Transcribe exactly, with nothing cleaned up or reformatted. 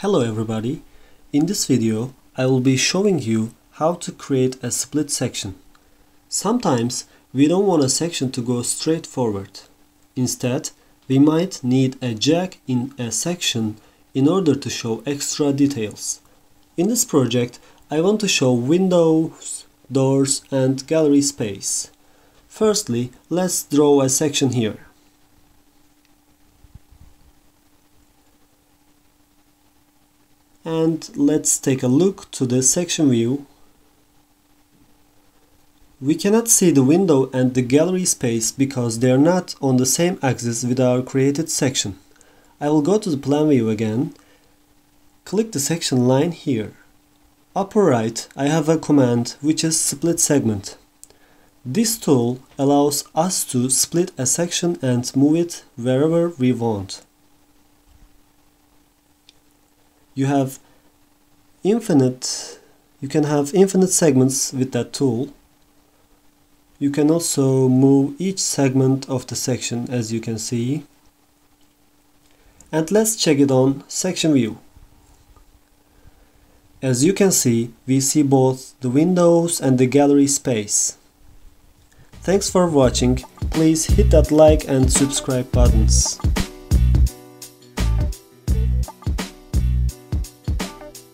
Hello everybody, in this video I will be showing you how to create a split section. Sometimes we don't want a section to go straight forward. Instead, we might need a jack in a section in order to show extra details. In this project I want to show windows, doors and gallery space. Firstly, let's draw a section here. And let's take a look to the section view. We cannot see the window and the gallery space because they are not on the same axis with our created section. I will go to the plan view again. Click the section line here. Upper right, I have a command which is split segment. This tool allows us to split a section and move it wherever we want. You have infinite, you can have infinite segments with that tool. You can also move each segment of the section, as you can see. And let's check it on section view. As you can see, we see both the windows and the gallery space. Thanks for watching. Please hit that like and subscribe buttons.